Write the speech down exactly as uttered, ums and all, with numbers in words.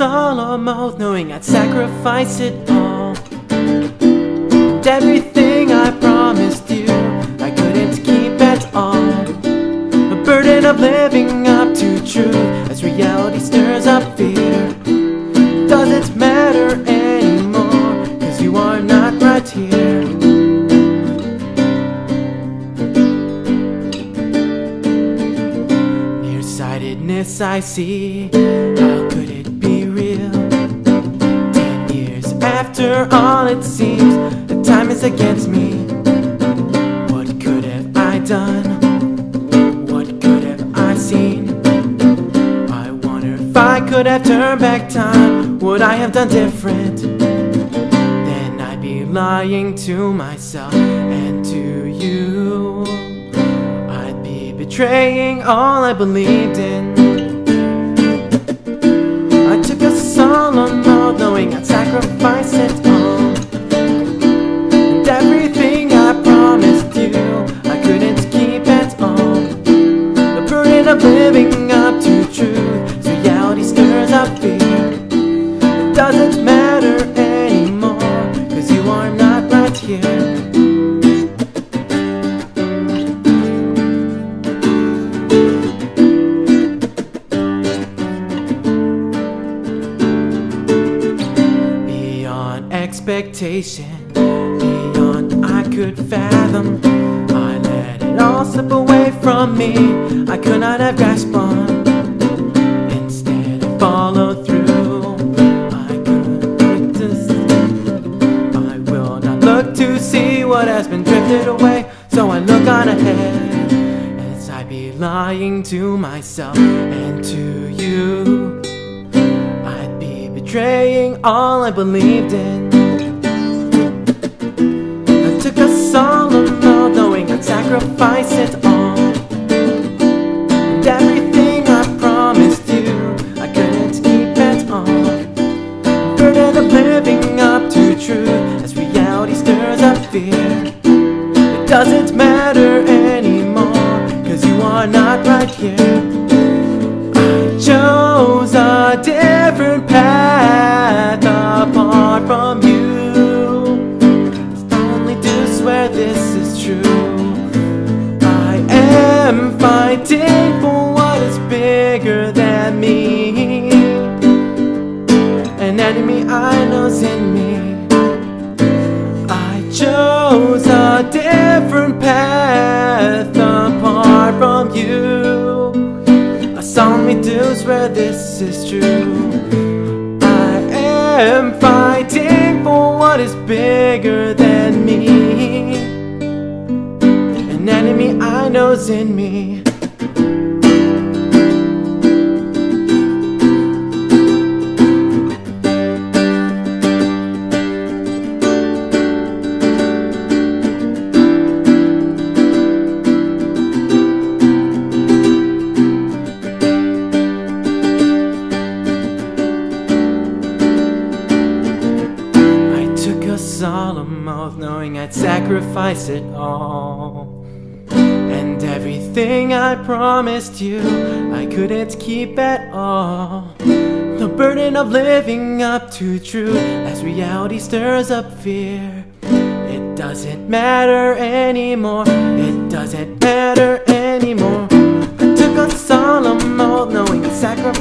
solemn mouth, knowing I'd sacrifice it all. And everything I promised you, I couldn't keep at all. The burden of living up to truth as reality stirs up fear. Doesn't matter anymore, cause you are not right here. Nearsightedness I see, how could it be real? Ten years after all it seems, the time is against me. What could have I done? What could have I seen? I wonder if I could have turned back time, would I have done different? Then I'd be lying to myself and to you. I'd be betraying all I believed in. I took a solemn oath, knowing I'd sacrifice it all. And everything I promised you, I couldn't keep at all. The burden of living up to truth as reality stirs up fear. It doesn't matter anymore, cause you are not right here. Expectation beyond I could fathom, I let it all slip away from me. I could not have grasped on, instead I followed through. I could just, I will not look to see what has been drifted away. So I look on ahead as I be lying to myself and to you. I'd be betraying all I believed in. Solemn oath, knowing I'd sacrifice it all. And everything I promised you, I couldn't keep it all. The burden of living up to truth as reality stirs up fear. It doesn't matter anymore, cause you are not right here. I chose a different path apart from you. I'm fighting for what is bigger than me. An enemy I know's in me. I chose a different path apart from you. I solemnly do swear this is true. I am fighting for what is bigger than me. An enemy I know's in me. I took a solemn oath, knowing I'd sacrifice it all. Everything I promised you, I couldn't keep at all. The burden of living up to truth as reality stirs up fear. It doesn't matter anymore, it doesn't matter anymore. I took a solemn oath, knowing I'd sacrifice